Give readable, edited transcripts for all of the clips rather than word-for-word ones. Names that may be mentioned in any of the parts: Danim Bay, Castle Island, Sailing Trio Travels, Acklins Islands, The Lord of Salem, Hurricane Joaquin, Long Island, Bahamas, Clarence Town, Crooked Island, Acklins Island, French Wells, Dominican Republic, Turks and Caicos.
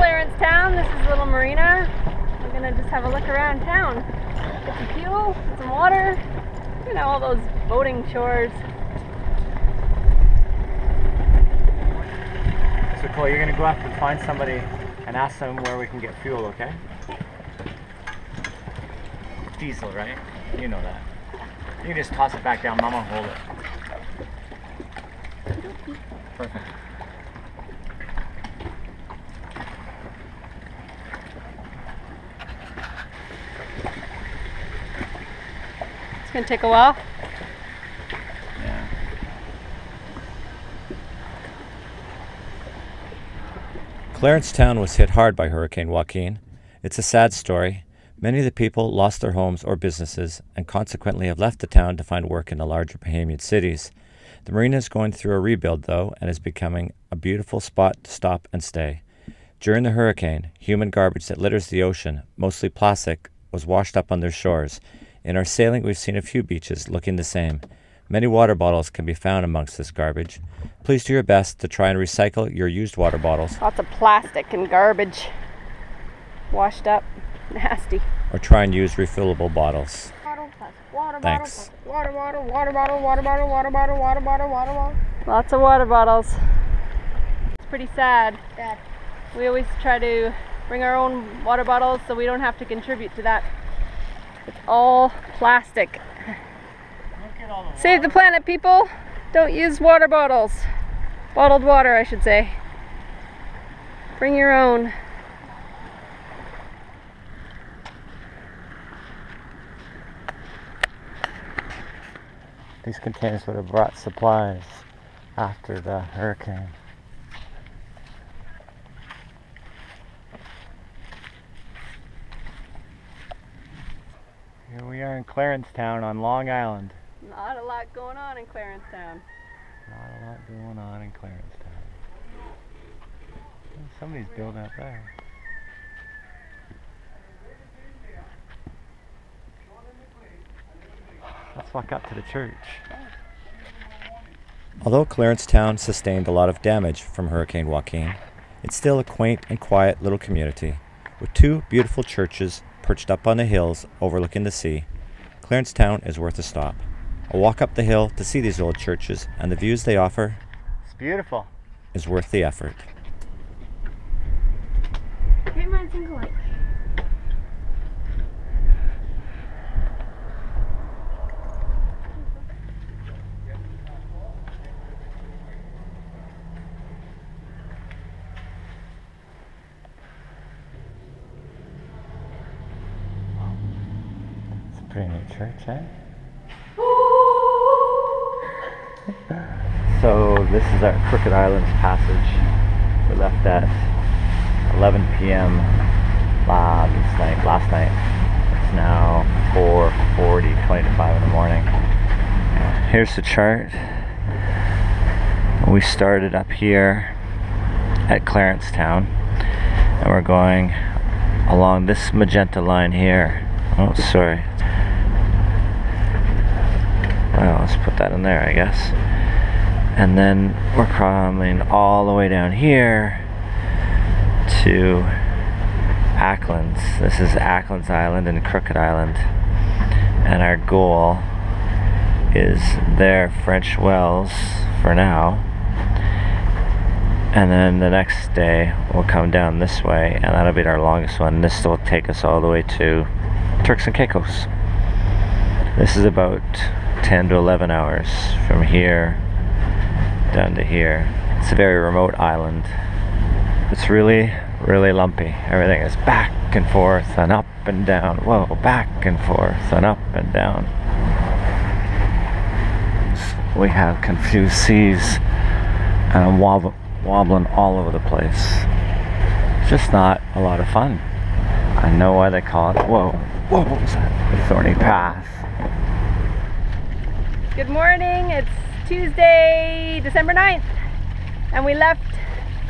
Clarence Town. This is Little Marina. We're gonna just have a look around town. Get some fuel, get some water, you know, all those boating chores. So Chloe, you're gonna go up and find somebody and ask them where we can get fuel, okay? Diesel, right? You know that. You can just toss it back down, Mama, hold it. Perfect. It's gonna take a while. Yeah. Clarence Town was hit hard by Hurricane Joaquin. It's a sad story. Many of the people lost their homes or businesses and consequently have left the town to find work in the larger Bahamian cities. The marina is going through a rebuild though and is becoming a beautiful spot to stop and stay. During the hurricane, human garbage that litters the ocean, mostly plastic, was washed up on their shores. In our sailing, we've seen a few beaches looking the same. Many water bottles can be found amongst this garbage. Please do your best to try and recycle your used water bottles. Lots of plastic and garbage washed up. Nasty. Or try and use refillable bottles. Thanks. Water bottle, water bottle, water bottle, water bottle, water bottle, water bottle. Lots of water bottles. It's pretty sad. Dad. We always try to bring our own water bottles so we don't have to contribute to that. It's all plastic. Save the planet, people. Don't use water bottles. Bottled water, I should say. Bring your own. These containers would have brought supplies after the hurricane. Here we are in Clarence Town on Long Island. Not a lot going on in Clarence Town. Not a lot going on in Clarence Town. Somebody's building up there. Let's walk up to the church. Although Clarence Town sustained a lot of damage from Hurricane Joaquin, it's still a quaint and quiet little community with two beautiful churches perched up on the hills overlooking the sea. Clarence Town is worth a stop. A walk up the hill to see these old churches and the views they offer, it's beautiful, is worth the effort. Hey, mine's single light. Pretty neat church, eh? So this is our Crooked Islands passage. We left at 11 p.m. last night. It's now 4:40, 20 to 5 in the morning. Here's the chart. We started up here at Clarence Town, and we're going along this magenta line here. Oh, sorry. Well, let's put that in there, I guess. And then we're coming all the way down here to Acklins. This is Acklins Island and Crooked Island. And our goal is there, French Wells, for now. And then the next day, we'll come down this way, and that'll be our longest one. This will take us all the way to Turks and Caicos. This is about 10 to 11 hours from here down to here. It's a very remote island. It's really, really lumpy. Everything is back and forth and up and down. Whoa, back and forth and up and down. We have confused seas and wobbling all over the place. It's just not a lot of fun. I know why they call it. Whoa. Whoa, what was that? Thorny Path. Good morning, it's Tuesday, December 9th, and we left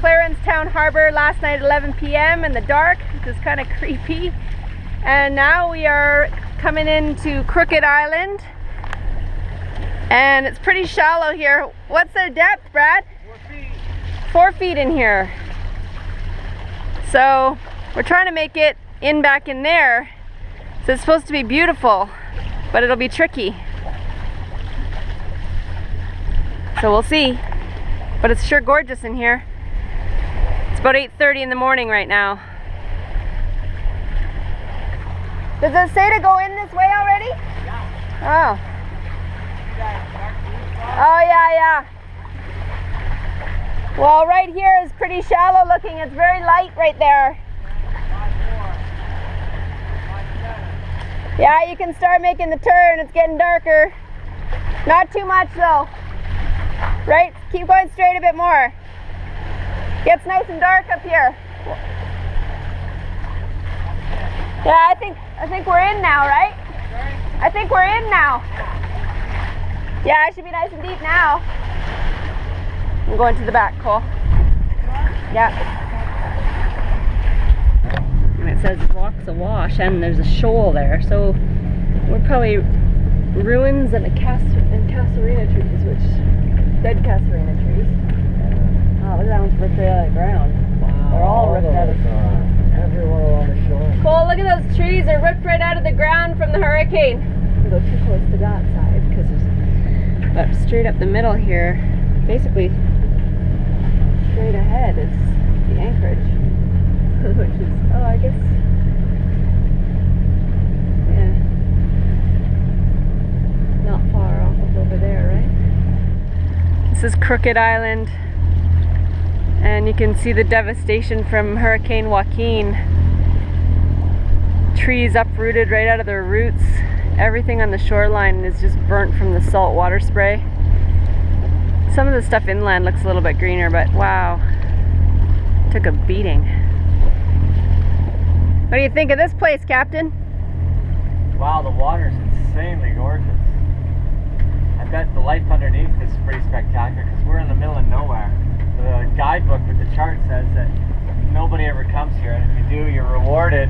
Clarence Town Harbor last night at 11 p.m. in the dark, which is kind of creepy, and now we are coming into Crooked Island, and it's pretty shallow here. What's their depth, Brad? 4 feet. 4 feet in here. So we're trying to make it in back in there. So it's supposed to be beautiful, but it'll be tricky. So we'll see. But it's sure gorgeous in here. It's about 8:30 in the morning right now. Does it say to go in this way already? Yeah. Oh. Oh yeah, yeah. Well, right here is pretty shallow looking. It's very light right there. Yeah, you can start making the turn. It's getting darker. Not too much though. Right? Keep going straight a bit more. Gets nice and dark up here. Yeah, I think we're in now, right? I think we're in now. Yeah, it should be nice and deep now. I'm going to the back, Cole. Yeah. And it says rocks awash, and there's a shoal there, so we're probably ruins and castorina trees, which dead castorina trees. Oh, look at that, one's ripped right out of the ground. Wow. They're all ripped out of the ground. Everywhere along the shore. Cole, look at those trees. They're ripped right out of the ground from the hurricane. We'll go too close to that side because there's. But straight up the middle here, basically straight ahead is the anchorage, which is, oh, I guess, yeah, not far off of over there, right? This is Crooked Island, and you can see the devastation from Hurricane Joaquin. Trees uprooted right out of their roots. Everything on the shoreline is just burnt from the salt water spray. Some of the stuff inland looks a little bit greener, but wow, took a beating. What do you think of this place, Captain? Wow, the water's insanely gorgeous. I bet the life underneath is pretty spectacular because we're in the middle of nowhere. The guidebook with the chart says that nobody ever comes here, and if you do, you're rewarded.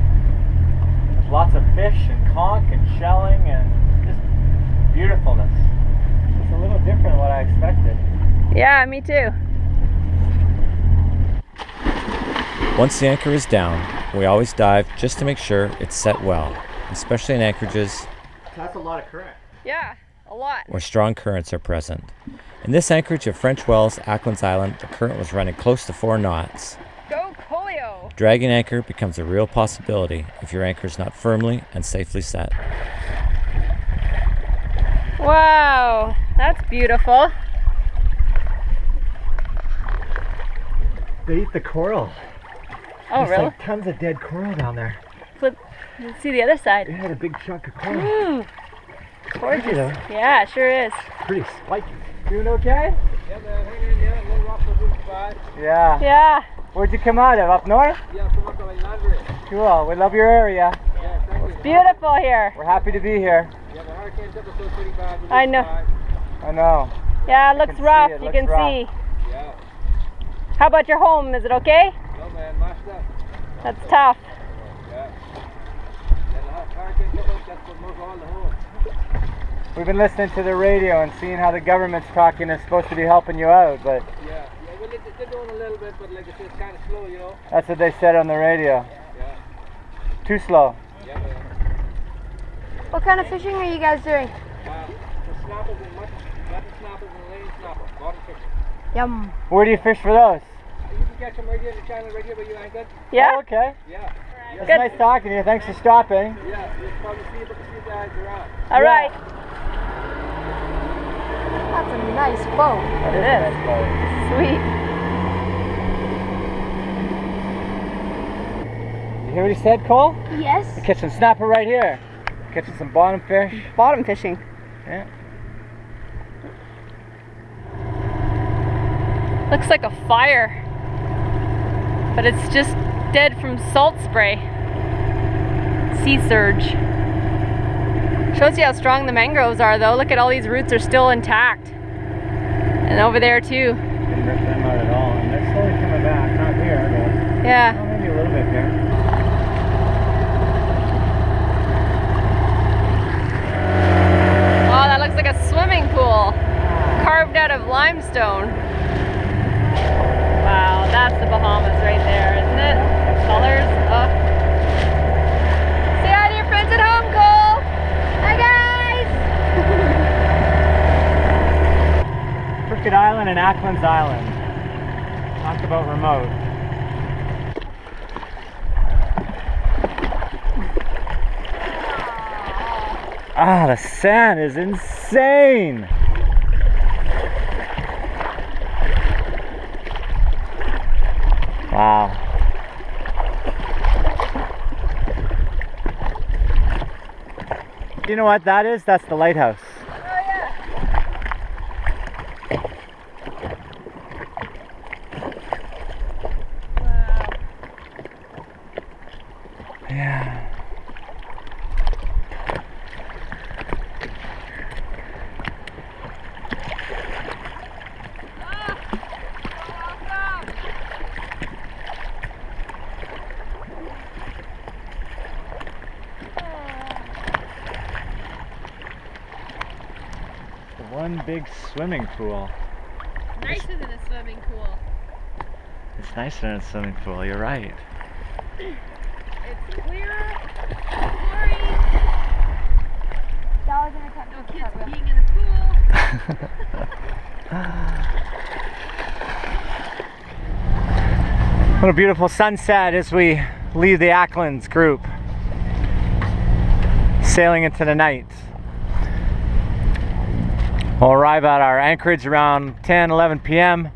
Lots of fish and conch and shelling and just beautifulness. It's a little different than what I expected. Yeah, me too. Once the anchor is down, we always dive just to make sure it's set well, especially in anchorages. That's a lot of current. Yeah, a lot. Where strong currents are present. In this anchorage of French Wells, Acklins Island, the current was running close to 4 knots. Dragging anchor becomes a real possibility if your anchor is not firmly and safely set. Wow, that's beautiful. They eat the coral. Oh, there's really? Like tons of dead coral down there. Flip, let's see the other side. It had a big chunk of coral. Ooh, gorgeous. You know, yeah, it sure is. Pretty spiky. Doing okay? Yeah, man, hang in there. A little rough on this side. Yeah. Yeah. Where'd you come out of? Up north? Yeah, from Long Island. Cool. We love your area. Yeah, thank you. It's beautiful here. We're happy to be here. Yeah, the hurricane's up to 35. I know. I know. Yeah, it looks rough. You can see. Yeah. How about your home? Is it okay? No, man. Mashed up. That's tough. Yeah. Yeah, the hurricane's up to that's what moves all the home. We've been listening to the radio and seeing how the government's talking is supposed to be helping you out, but... Yeah. They're doing a little bit, but like I said, it's kind of slow, you know. That's what they said on the radio. Yeah. Too slow. Yeah, man. What kind of fishing are you guys doing? The snappers and mutton snappers and lane snappers. Bottom fishing. Yum. Where do you fish for those? You can catch them right here in the channel, right here where you anchored. Yeah. Oh, okay. Yeah. Right. It's nice talking to you. Thanks for stopping. Yeah. You'll probably see the guys around. All right. That's a nice boat. That is a nice boat. Sweet. You hear what he said, Cole? Yes. We're catching snapper right here. We're catching some bottom fish. Bottom fishing. Yeah. Looks like a fire. But it's just dead from salt spray. Sea surge. Shows you how strong the mangroves are though. Look at all these roots are still intact. And over there too. Didn't rip them out at all. And they're slowly coming back. Not here, but yeah. Well, maybe a little bit here. Oh, that looks like a swimming pool. Carved out of limestone. Wow, that's the Bahamas right there, isn't it? Acklins Island. Talk about remote. Ah, the sand is insane! Wow. You know what that is? That's the lighthouse. Oh, yeah. Wow. Yeah. One big swimming pool. Nicer than a swimming pool. It's nicer than a swimming pool, you're right. It's clearer, blurry. No kids peeing in the pool. What a beautiful sunset as we leave the Acklins group, sailing into the night. We'll arrive at our anchorage around 10–11 p.m.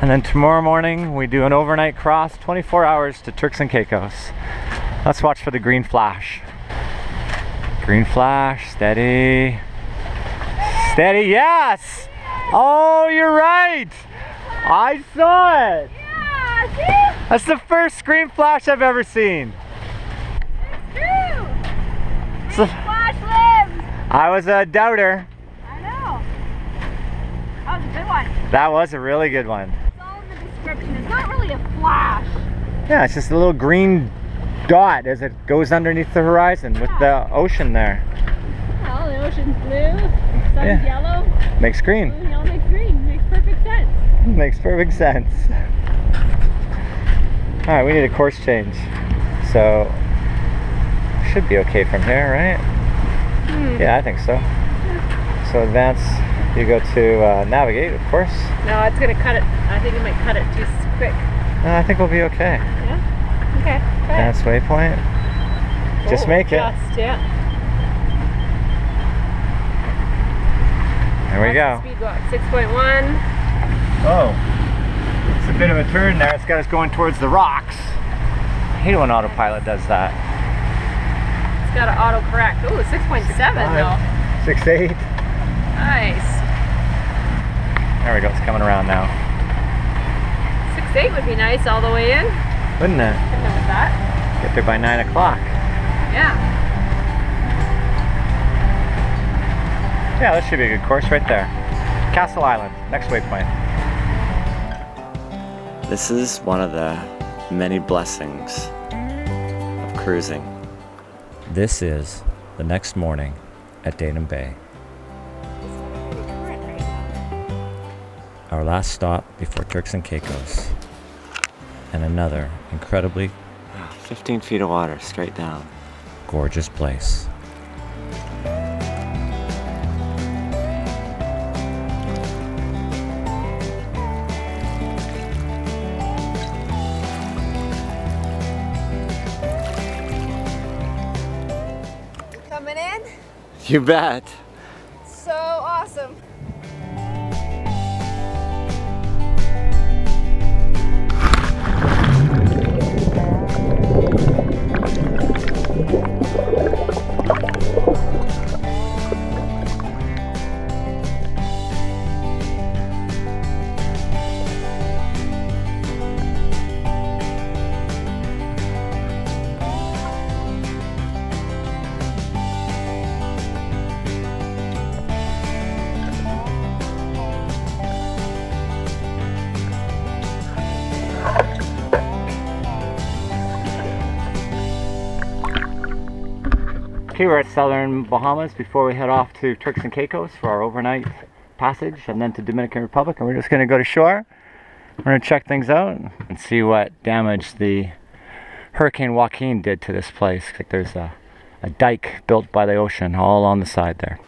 and then tomorrow morning we do an overnight cross, 24 hours to Turks and Caicos. Let's watch for the green flash. Green flash, steady. Steady, yes! Oh, you're right! I saw it! That's the first green flash I've ever seen. It's true! I was a doubter. I know. That was a good one. That was a really good one. It's all in the description. It's not really a flash. Yeah, it's just a little green dot as it goes underneath the horizon with the ocean there. Well, the ocean's blue, the sun's yellow. Makes green. Blue and yellow makes green. Makes perfect sense. Makes perfect sense. Alright, we need a course change. So, should be okay from here, right? Yeah, I think so. So advance, you go to navigate, of course. No, it's going to cut it. I think it might cut it just quick. No, I think we'll be okay. Yeah? Okay. Advance waypoint. Oh, just make it. Just, yeah. There we go. Speed walk, 6.1. Oh. It's a bit of a turn there. It's got us going towards the rocks. I hate when autopilot does that. Got to auto correct. Ooh, 6.7 though. 6.8. Nice. There we go, it's coming around now. 6.8 would be nice all the way in. Wouldn't it? Couldn't have with that. Get there by 9 o'clock. Yeah. Yeah, this should be a good course right there. Castle Island, next waypoint. This is one of the many blessings of cruising. This is the next morning at Danim Bay. Our last stop before Turks and Caicos, and another incredibly 15 feet of water straight down. Gorgeous place. You bet. So awesome. Okay, we're at Southern Bahamas before we head off to Turks and Caicos for our overnight passage and then to Dominican Republic, and we're just going to go to shore. We're going to check things out and see what damage the Hurricane Joaquin did to this place. Like there's a dike built by the ocean all on the side there.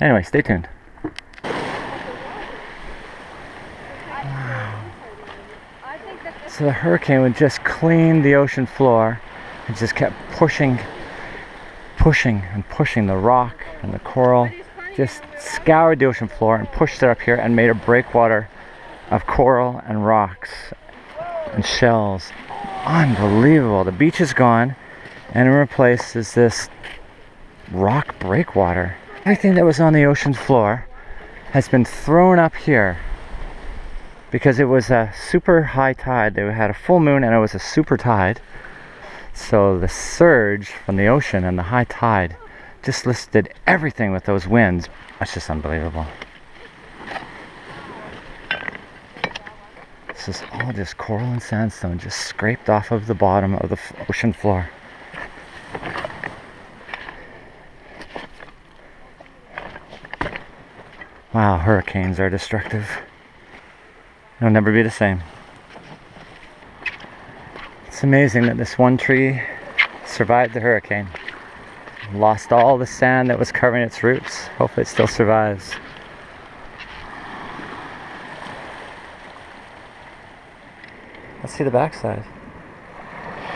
Anyway, stay tuned. Wow. So the hurricane would just clean the ocean floor. It just kept pushing the rock and the coral. Just scoured the ocean floor and pushed it up here and made a breakwater of coral and rocks and shells. Unbelievable. The beach is gone and in replace is this rock breakwater. Everything that was on the ocean floor has been thrown up here because it was a super high tide. They had a full moon and it was a super tide. So the surge from the ocean and the high tide just listed everything with those winds. That's just unbelievable. This is all just coral and sandstone just scraped off of the bottom of the ocean floor. Wow, hurricanes are destructive. They'll never be the same. It's amazing that this one tree survived the hurricane. Lost all the sand that was covering its roots. Hopefully it still survives. Let's see the backside.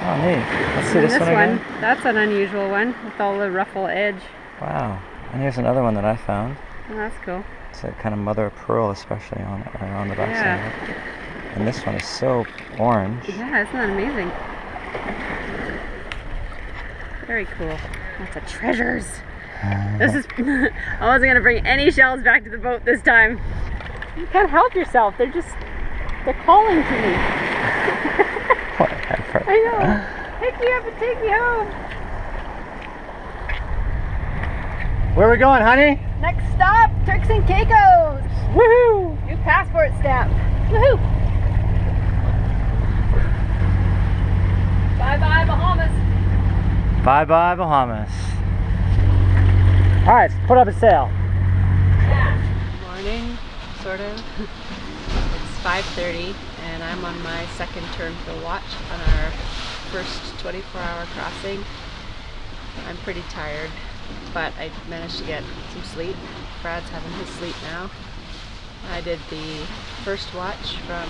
Oh, neat. Let's see this one again. That's an unusual one with all the ruffle edge. Wow. And here's another one that I found. Oh, that's cool. It's a kind of mother of pearl, especially on the backside. Yeah. And this one is so orange. Yeah, isn't that amazing? Very cool. Lots of treasures. This is. I wasn't going to bring any shells back to the boat this time. You can't help yourself. They're just. They're calling to me. Whatever. I know. Pick me up and take me home. Where are we going, honey? Next stop, Turks and Caicos. Woohoo! New passport stamp. Woohoo! Bye bye, Bahamas. Bye-bye, Bahamas. All right, put up a sail. Yeah. Morning, sort of. It's 5:30, and I'm on my second turn for watch on our first 24-hour crossing. I'm pretty tired, but I managed to get some sleep. Brad's having his sleep now. I did the first watch from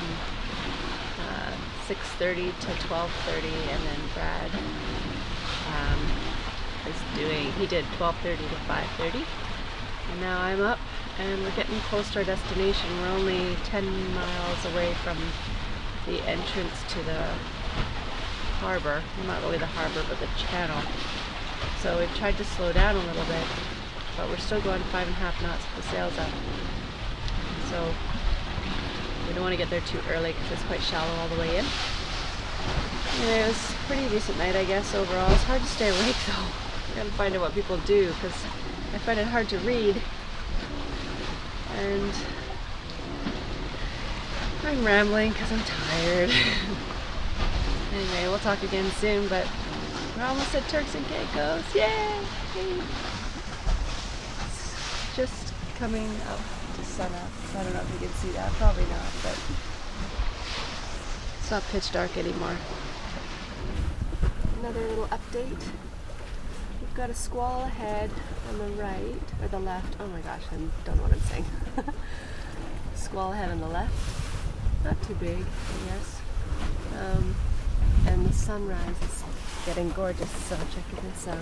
6:30 to 12:30, and then Brad he did 12:30 to 5:30, and now I'm up and we're getting close to our destination. We're only 10 miles away from the entrance to the harbor. Well, not really the harbor, but the channel. So we've tried to slow down a little bit, but we're still going 5.5 knots with the sails up. So we don't want to get there too early because it's quite shallow all the way in. Anyway, it was a pretty decent night, I guess, overall. It's hard to stay awake, though. I gotta find out what people do, because I find it hard to read. And I'm rambling because I'm tired. Anyway, we'll talk again soon, but we're almost at Turks and Caicos. Yay! It's just coming up to sun up. I don't know if you can see that. Probably not, but it's not pitch dark anymore. Another little update. We've got a squall ahead on the right, or the left. Oh my gosh, I don't know what I'm saying. Squall ahead on the left. Not too big, I guess. And the sunrise is getting gorgeous, so check this out.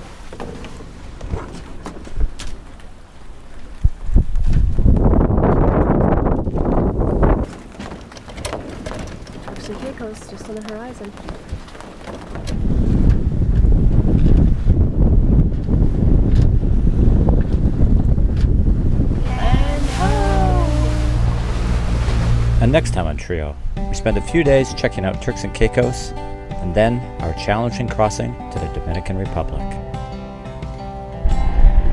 Turks and Caicos just on the horizon. And next time on Trio, we spend a few days checking out Turks and Caicos, and then our challenging crossing to the Dominican Republic. Hey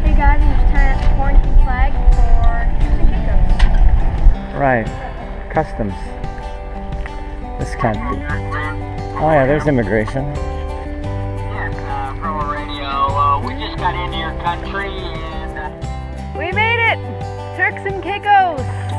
guys, I'm just turning up the quarantine flag for Turks and Caicos. Right, customs. This can't be. Oh yeah, there's immigration. Yes, Pro Radio. We just got into your country and we made it, Turks and Caicos.